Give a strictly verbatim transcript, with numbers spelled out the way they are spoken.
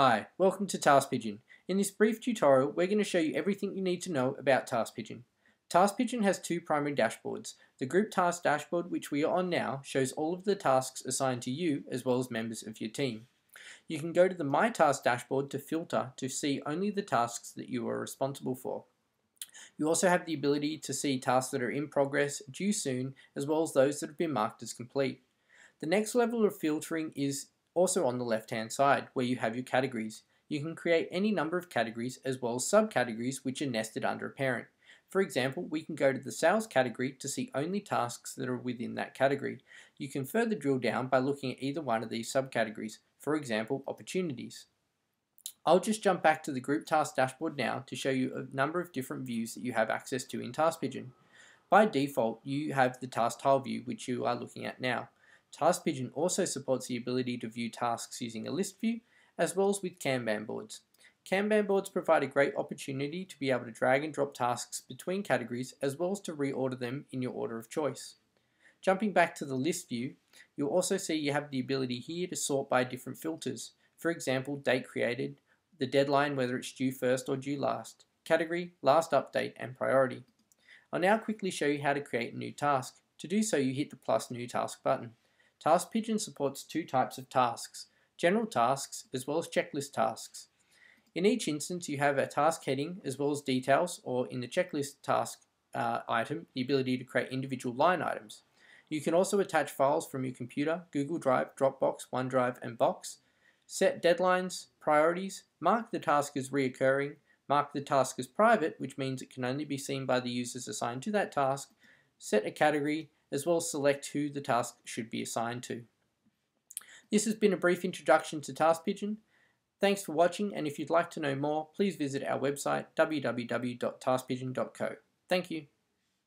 Hi, welcome to Task Pigeon. In this brief tutorial, we're going to show you everything you need to know about Task Pigeon. Task Pigeon has two primary dashboards. The Group Task dashboard, which we are on now, shows all of the tasks assigned to you as well as members of your team. You can go to the My Task dashboard to filter to see only the tasks that you are responsible for. You also have the ability to see tasks that are in progress, due soon, as well as those that have been marked as complete. The next level of filtering is also on the left hand side, where you have your categories. You can create any number of categories as well as subcategories which are nested under a parent. For example, we can go to the sales category to see only tasks that are within that category. You can further drill down by looking at either one of these subcategories, for example, opportunities. I'll just jump back to the Group Task dashboard now to show you a number of different views that you have access to in Task Pigeon. By default, you have the task tile view which you are looking at now. Task Pigeon also supports the ability to view tasks using a list view, as well as with Kanban boards. Kanban boards provide a great opportunity to be able to drag and drop tasks between categories, as well as to reorder them in your order of choice. Jumping back to the list view, you'll also see you have the ability here to sort by different filters. For example, date created, the deadline, whether it's due first or due last, category, last update, and priority. I'll now quickly show you how to create a new task. To do so, you hit the plus new task button. Task Pigeon supports two types of tasks, general tasks as well as checklist tasks. In each instance you have a task heading as well as details, or in the checklist task uh, item, the ability to create individual line items. You can also attach files from your computer, Google Drive, Dropbox, OneDrive and Box, set deadlines, priorities, mark the task as reoccurring, mark the task as private, which means it can only be seen by the users assigned to that task, set a category, as well as select who the task should be assigned to. This has been a brief introduction to Task Pigeon. Thanks for watching, and if you'd like to know more, please visit our website w w w dot task pigeon dot co. Thank you.